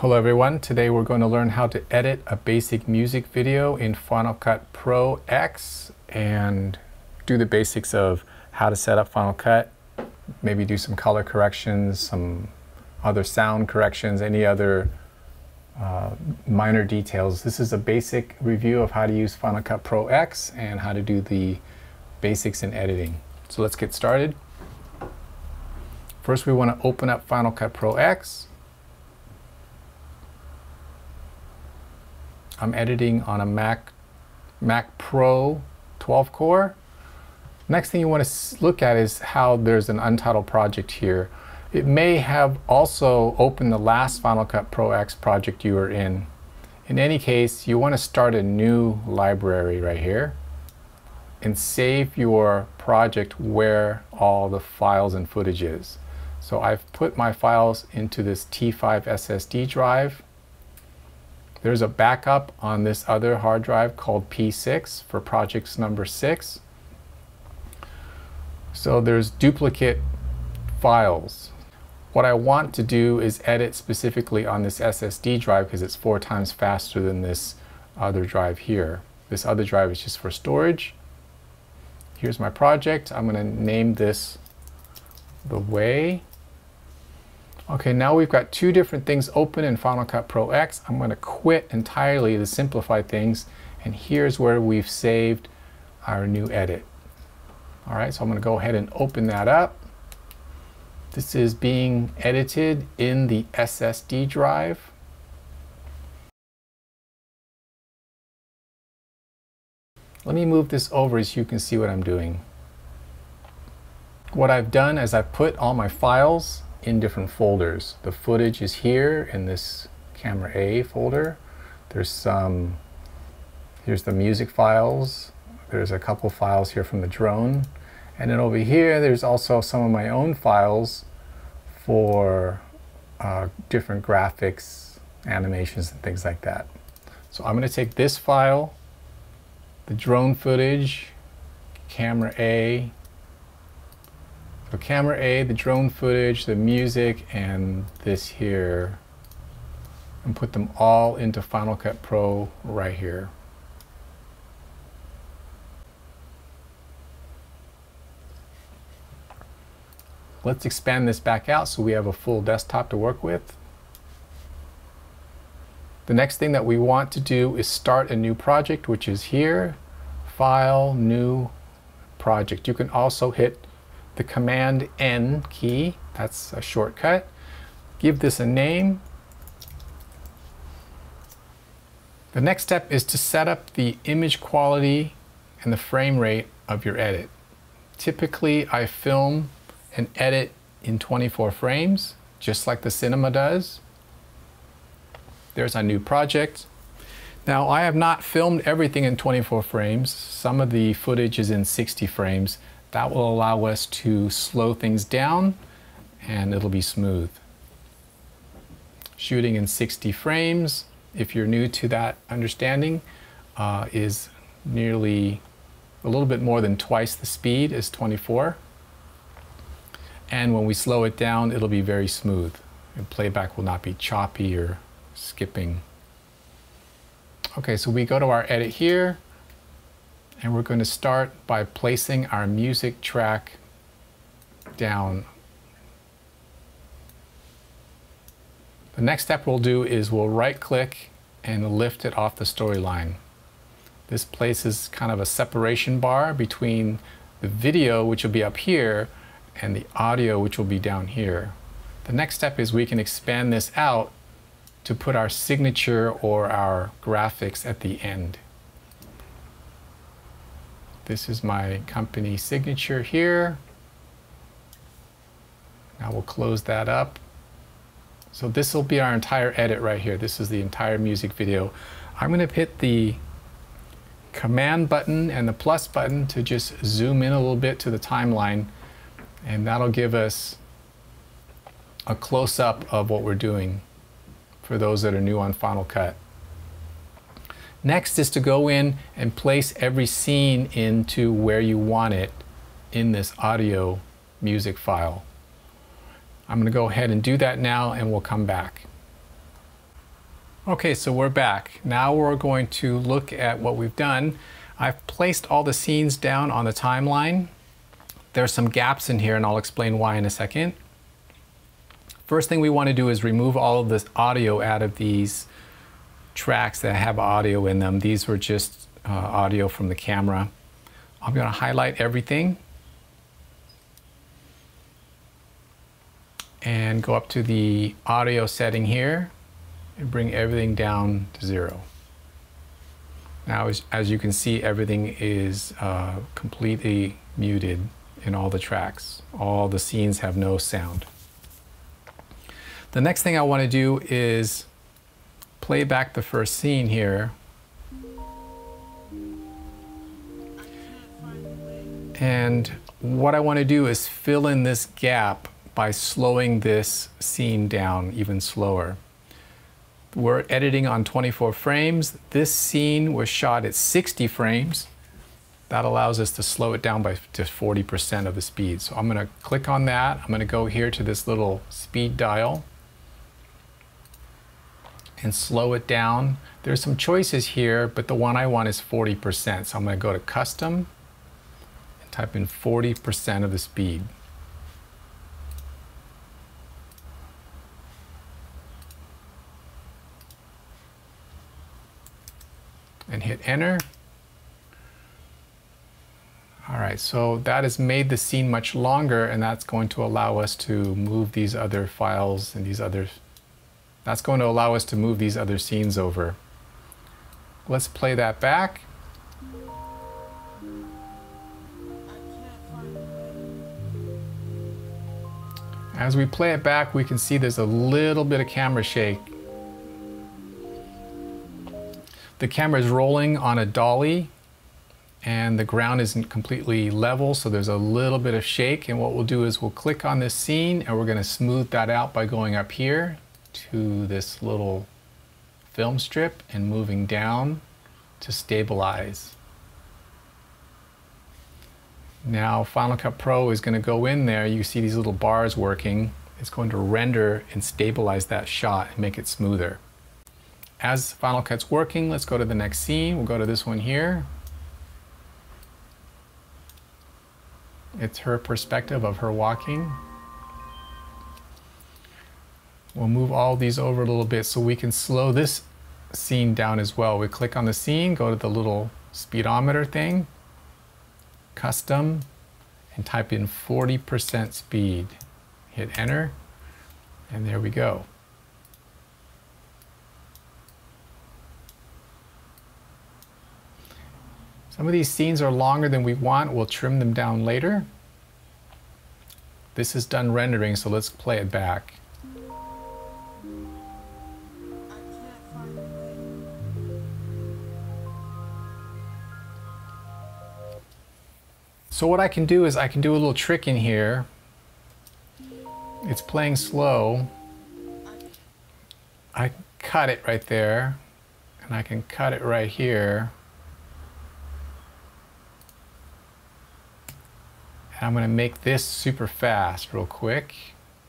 Hello everyone, today we're going to learn how to edit a basic music video in Final Cut Pro X and do the basics of how to set up Final Cut, maybe do some color corrections, some other sound corrections, any other minor details. This is a basic review of how to use Final Cut Pro X and how to do the basics in editing. So let's get started. First we want to open up Final Cut Pro X. I'm editing on a Mac Pro 12 core. Next thing you want to look at is how there's an untitled project here. It may have also opened the last Final Cut Pro X project you were in. In any case, you want to start a new library right here and save your project where all the files and footage is. So I've put my files into this T5 SSD drive. There's a backup on this other hard drive called P6 for projects number 6. So there's duplicate files. What I want to do is edit specifically on this SSD drive because it's 4 times faster than this other drive here. This other drive is just for storage. Here's my project. I'm going to name this The Way. Okay, now we've got 2 different things open in Final Cut Pro X. I'm going to quit entirely to simplify things, and here's where we've saved our new edit. All right, so I'm going to go ahead and open that up. This is being edited in the SSD drive. Let me move this over so you can see what I'm doing. What I've done is I've put all my files in different folders. The footage is here in this Camera A folder. There's some, here's the music files. There's a couple files here from the drone. And then over here, there's also some of my own files for different graphics, animations, and things like that. So I'm gonna take this file, the drone footage, Camera A, so Camera A, the drone footage, the music, and this here, and put them all into Final Cut Pro right here. Let's expand this back out so we have a full desktop to work with. The next thing that we want to do is start a new project, which is here, File, New Project. You can also hit the Command N key, that's a shortcut. Give this a name. The next step is to set up the image quality and the frame rate of your edit. Typically, I film and edit in 24 frames, just like the cinema does. There's our new project. Now, I have not filmed everything in 24 frames. Some of the footage is in 60 frames. That will allow us to slow things down and it'll be smooth. Shooting in 60 frames, if you're new to that understanding, is nearly a little bit more than twice the speed as 24. And when we slow it down, it'll be very smooth. And playback will not be choppy or skipping. Okay, so we go to our edit here. And we're going to start by placing our music track down. The next step we'll do is we'll right click and lift it off the storyline. This places kind of a separation bar between the video, which will be up here, and the audio, which will be down here. The next step is we can expand this out to put our signature or our graphics at the end. This is my company signature here. Now we'll close that up. So this will be our entire edit right here. This is the entire music video. I'm going to hit the Command button and the plus button to just zoom in a little bit to the timeline, and that'll give us a close-up of what we're doing for those that are new on Final Cut. Next is to go in and place every scene into where you want it in this audio music file. I'm going to go ahead and do that now and we'll come back. Okay, so we're back. Now we're going to look at what we've done. I've placed all the scenes down on the timeline. There's some gaps in here and I'll explain why in a second. First thing we want to do is remove all of this audio out of these tracks that have audio in them. These were just audio from the camera. I'm going to highlight everything and go up to the audio setting here and bring everything down to 0. Now, as you can see, everything is completely muted in all the tracks. All the scenes have no sound. The next thing I want to do is play back the first scene here. And what I want to do is fill in this gap by slowing this scene down even slower. We're editing on 24 frames. This scene was shot at 60 frames. That allows us to slow it down by just 40% of the speed. So I'm going to click on that. I'm going to go here to this little speed dial and slow it down. There's some choices here, but the one I want is 40%. So I'm going to go to custom and type in 40% of the speed. And hit enter. All right, so that has made the scene much longer, and that's going to allow us to move these other files and these other. That's going to allow us to move these other scenes over. Let's play that back. As we play it back, we can see there's a little bit of camera shake. The camera is rolling on a dolly and the ground isn't completely level, so there's a little bit of shake. And what we'll do is we'll click on this scene and we're going to smooth that out by going up here to this little film strip and moving down to stabilize. Now Final Cut Pro is going to go in there. You see these little bars working. It's going to render and stabilize that shot and make it smoother. As Final Cut's working, let's go to the next scene. We'll go to this one here. It's her perspective of her walking. We'll move all these over a little bit so we can slow this scene down as well. We click on the scene, go to the little speedometer thing, custom, and type in 40% speed. Hit enter, and there we go. Some of these scenes are longer than we want. We'll trim them down later. This is done rendering, so let's play it back. So what I can do is I can do a little trick in here. It's playing slow. I cut it right there, and I can cut it right here. I'm going to make this super fast real quick.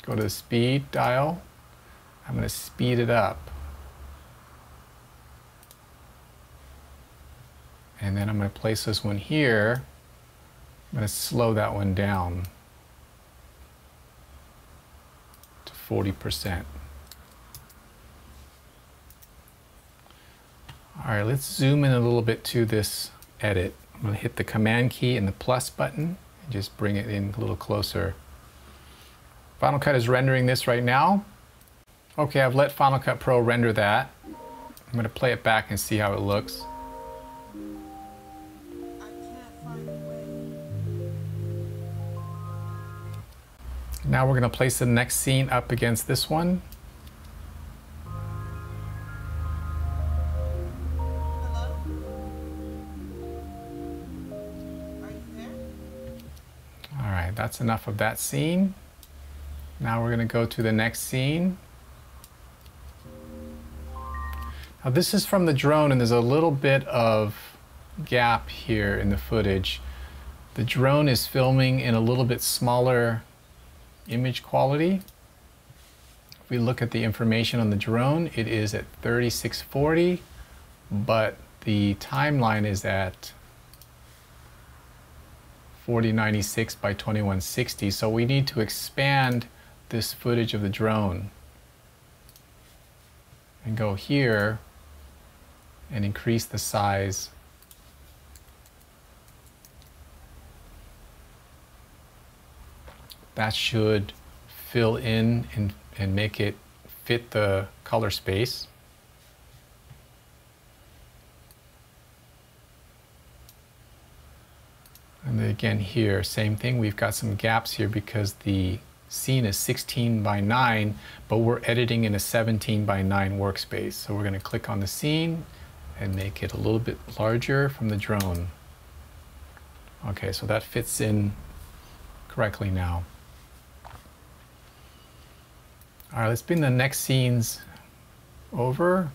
Go to the speed dial. I'm going to speed it up. And then I'm going to place this one here. I'm going to slow that one down to 40%. All right, let's zoom in a little bit to this edit. I'm going to hit the command key and the plus button. Just bring it in a little closer. Final Cut is rendering this right now. Okay, I've let Final Cut Pro render that. I'm going to play it back and see how it looks. Now we're going to place the next scene up against this one. That's enough of that scene. Now we're going to go to the next scene. Now this is from the drone, and there's a little bit of gap here in the footage. The drone is filming in a little bit smaller image quality If we look at the information on the drone, it is at 3640, but the timeline is at 4096 by 2160. So we need to expand this footage of the drone and go here and increase the size. That should fill in and make it fit the color space. And again here, same thing. We've got some gaps here because the scene is 16:9, but we're editing in a 17:9 workspace. So we're going to click on the scene and make it a little bit larger from the drone. Okay, so that fits in correctly now. All right, let's bring the next scenes over.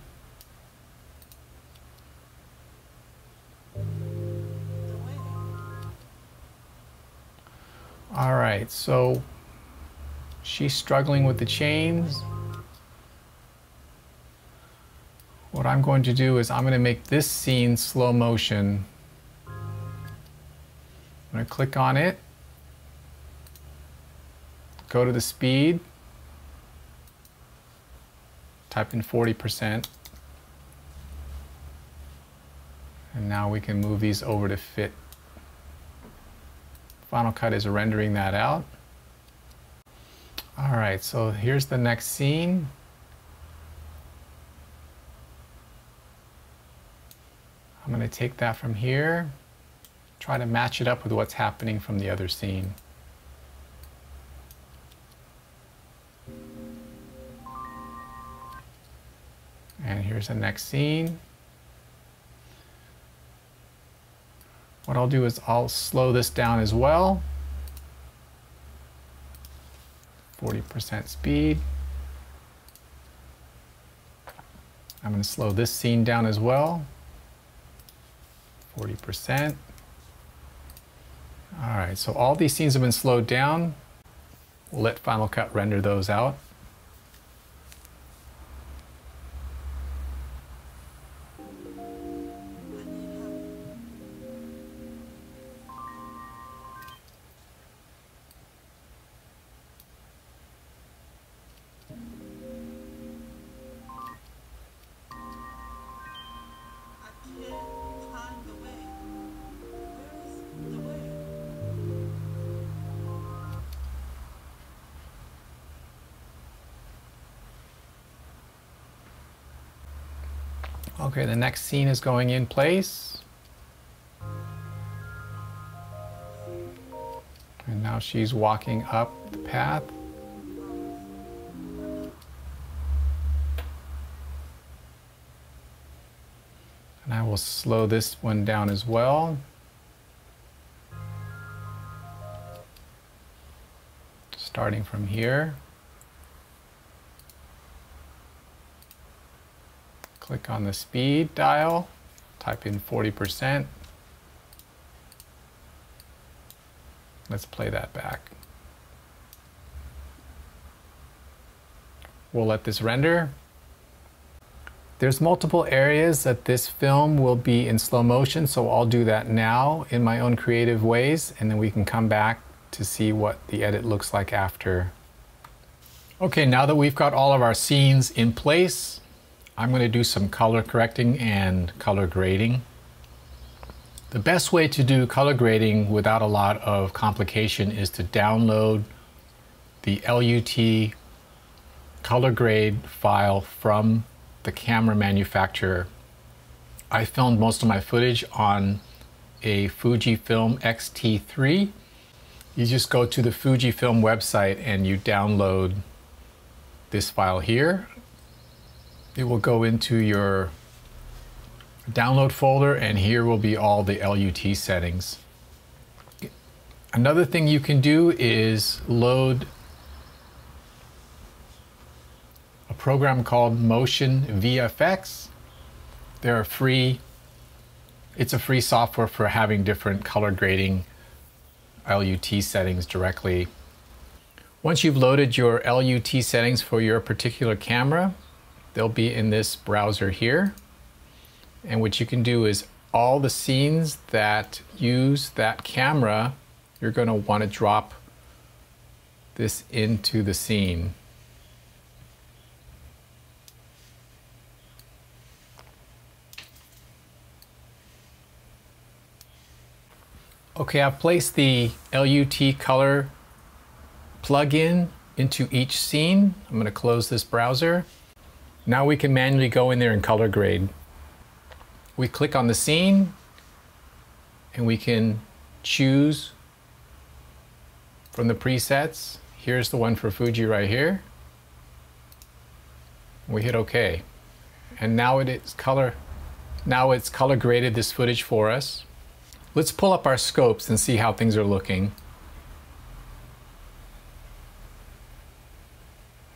All right, so she's struggling with the chains. What I'm going to do is I'm going to make this scene slow motion. I'm going to click on it, go to the speed, type in 40%, and now we can move these over to fit. Final Cut is rendering that out. All right, so here's the next scene. I'm going to take that from here, try to match it up with what's happening from the other scene. And here's the next scene. What I'll do is I'll slow this down as well. 40% speed. I'm going to slow this scene down as well. 40%. All right, so all these scenes have been slowed down. We'll let Final Cut render those out. Okay, the next scene is going in place. And now she's walking up the path. And I will slow this one down as well. Starting from here. Click on the speed dial, type in 40%. Let's play that back. We'll let this render. There's multiple areas that this film will be in slow motion, so I'll do that now in my own creative ways, and then we can come back to see what the edit looks like after. Okay, now that we've got all of our scenes in place, I'm going to do some color correcting and color grading. The best way to do color grading without a lot of complication is to download the LUT color grade file from the camera manufacturer. I filmed most of my footage on a Fujifilm X-T3. You just go to the Fujifilm website and you download this file here. It will go into your download folder, and here will be all the LUT settings. Another thing you can do is load a program called Motion VFX. It's a free software for having different color grading LUT settings directly. Once you've loaded your LUT settings for your particular camera, they'll be in this browser here. And what you can do is all the scenes that use that camera, you're going to want to drop this into the scene. Okay, I've placed the LUT color plug-in into each scene. I'm going to close this browser. Now we can manually go in there and color grade. We click on the scene and we can choose from the presets. Here's the one for Fuji right here. We hit OK. And now it's color graded this footage for us. Let's pull up our scopes and see how things are looking.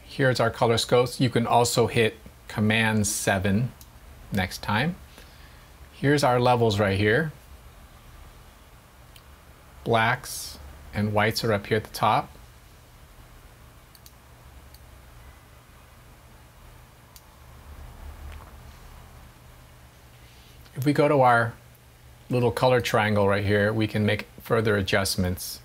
Here's our color scopes. You can also hit Command 7 next time. Here's our levels right here. Blacks and whites are up here at the top. If we go to our little color triangle right here, we can make further adjustments.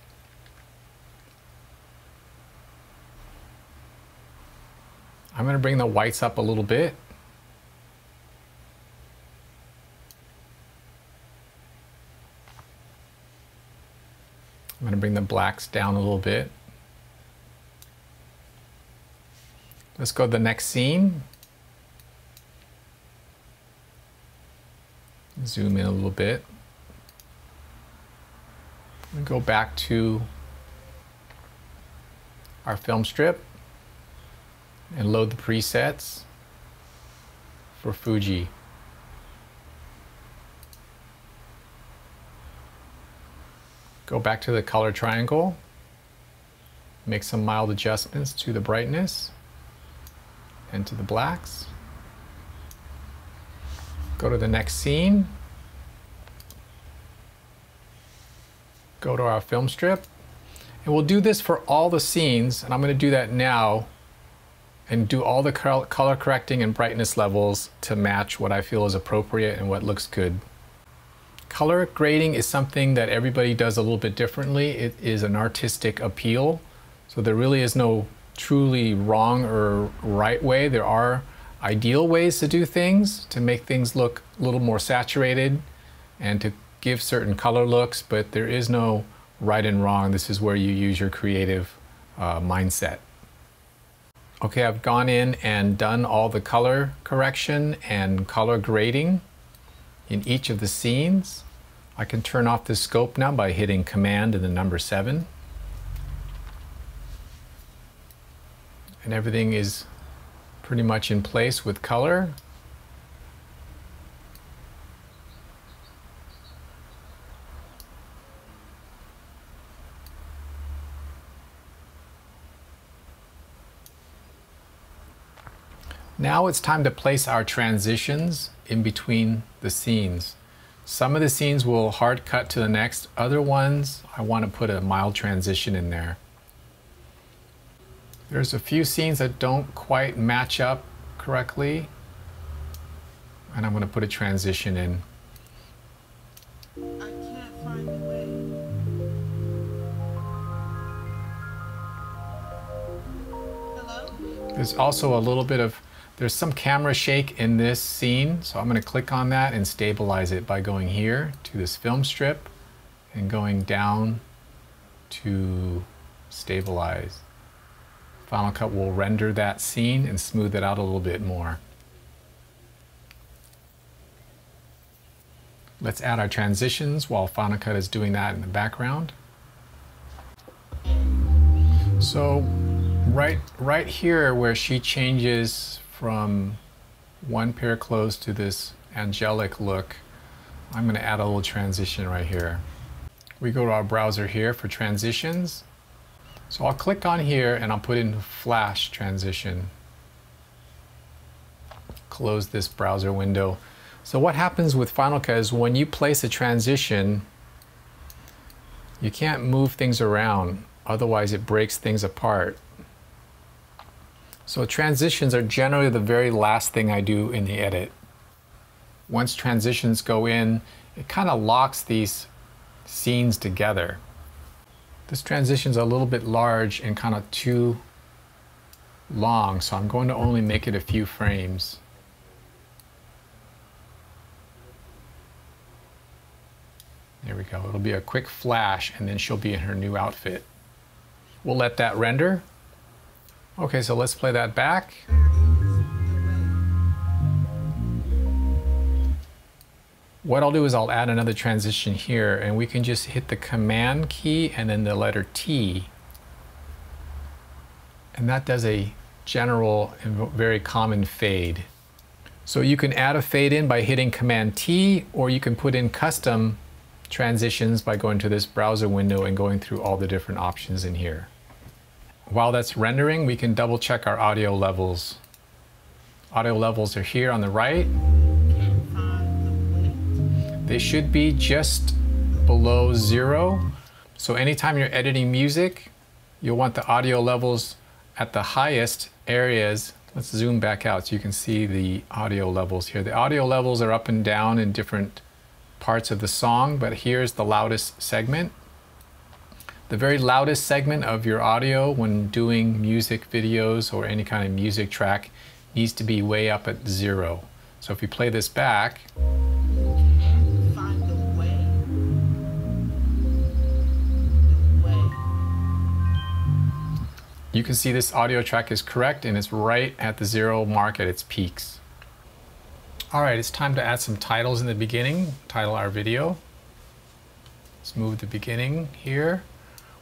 I'm going to bring the whites up a little bit. I'm going to bring the blacks down a little bit. Let's go to the next scene. Zoom in a little bit. We go back to our film strip and load the presets for Fuji. Go back to the color triangle, make some mild adjustments to the brightness and to the blacks. Go to the next scene, go to our film strip, and we'll do this for all the scenes, and I'm going to do that now and do all the color correcting and brightness levels to match what I feel is appropriate and what looks good. Color grading is something that everybody does a little bit differently. It is an artistic appeal, so there really is no truly wrong or right way. There are ideal ways to do things, to make things look a little more saturated and to give certain color looks, but there is no right and wrong. This is where you use your creative mindset. Okay, I've gone in and done all the color correction and color grading in each of the scenes. I can turn off the scope now by hitting Command and the number 7. And everything is pretty much in place with color. Now it's time to place our transitions in between the scenes. Some of the scenes will hard cut to the next. Other ones, I want to put a mild transition in there. There's a few scenes that don't quite match up correctly, and I'm going to put a transition in. I can't find the way. Hello? There's also a little bit of there's some camera shake in this scene, so I'm going to click on that and stabilize it by going here to this film strip and going down to stabilize. Final Cut will render that scene and smooth it out a little bit more. Let's add our transitions while Final Cut is doing that in the background. So right here where she changes from one pair clothes to this angelic look, I'm going to add a little transition right here. We go to our browser here for transitions. So I'll click on here and I'll put in flash transition. Close this browser window. So what happens with Final Cut is when you place a transition, you can't move things around. Otherwise, it breaks things apart. So transitions are generally the very last thing I do in the edit. Once transitions go in, it kind of locks these scenes together. This transition's a little bit large and kind of too long, so I'm going to only make it a few frames. There we go. It'll be a quick flash, and then she'll be in her new outfit. We'll let that render. Okay, so let's play that back. What I'll do is I'll add another transition here, and we can just hit the Command key and then the letter T. And that does a general and very common fade. So you can add a fade in by hitting Command T, or you can put in custom transitions by going to this browser window and going through all the different options in here. While that's rendering, we can double check our audio levels. Audio levels are here on the right. They should be just below 0. So anytime you're editing music, you'll want the audio levels at the highest areas. Let's zoom back out so you can see the audio levels here. The audio levels are up and down in different parts of the song, but here's the loudest segment. The very loudest segment of your audio when doing music videos or any kind of music track needs to be way up at 0. So if you play this back, you can see this audio track is correct and it's right at the 0 mark at its peaks. All right, it's time to add some titles in the beginning. Title our video. Let's move the beginning here.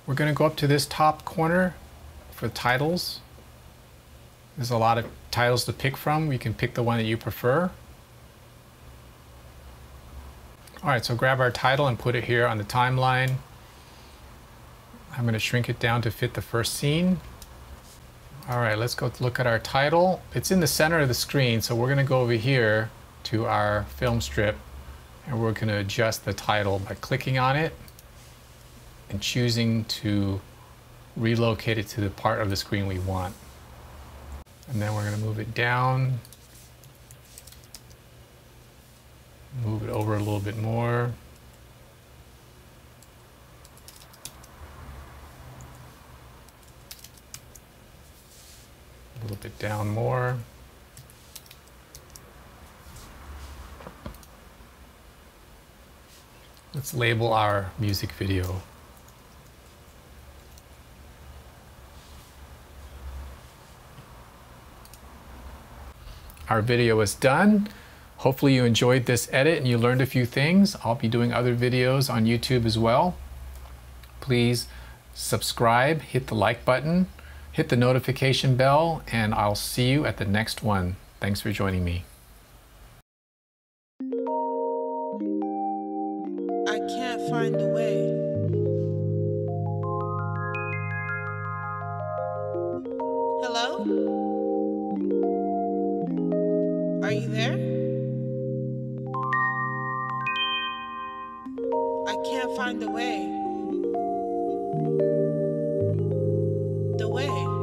We're going to go up to this top corner for titles. There's a lot of titles to pick from. You can pick the one that you prefer. All right, so grab our title and put it here on the timeline. I'm going to shrink it down to fit the first scene. All right, let's go look at our title. It's in the center of the screen, so we're going to go over here to our film strip, and we're going to adjust the title by clicking on it and choosing to relocate it to the part of the screen we want. And then we're going to move it down, move it over a little bit more. A little bit down more. Let's label our music video. Our video is done. Hopefully you enjoyed this edit and you learned a few things. I'll be doing other videos on YouTube as well. Please subscribe, hit the like button. Hit the notification bell, and I'll see you at the next one. Thanks for joining me. I can't find the way. Hello? Are you there? I can't find the way. The way I'm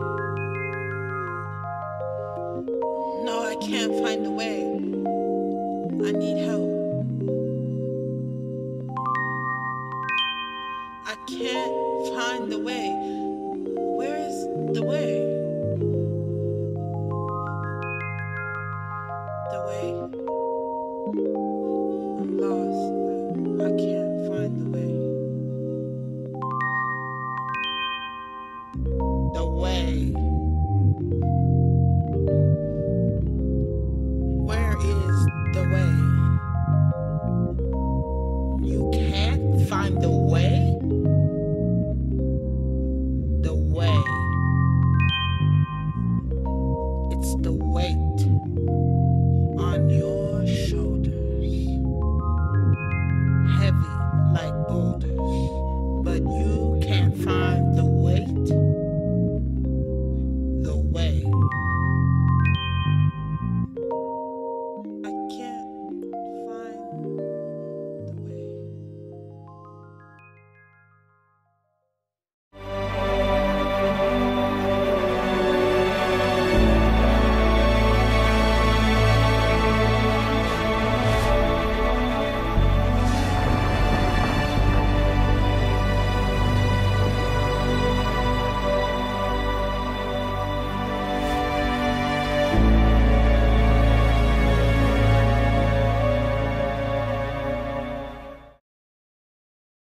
lost, I can't.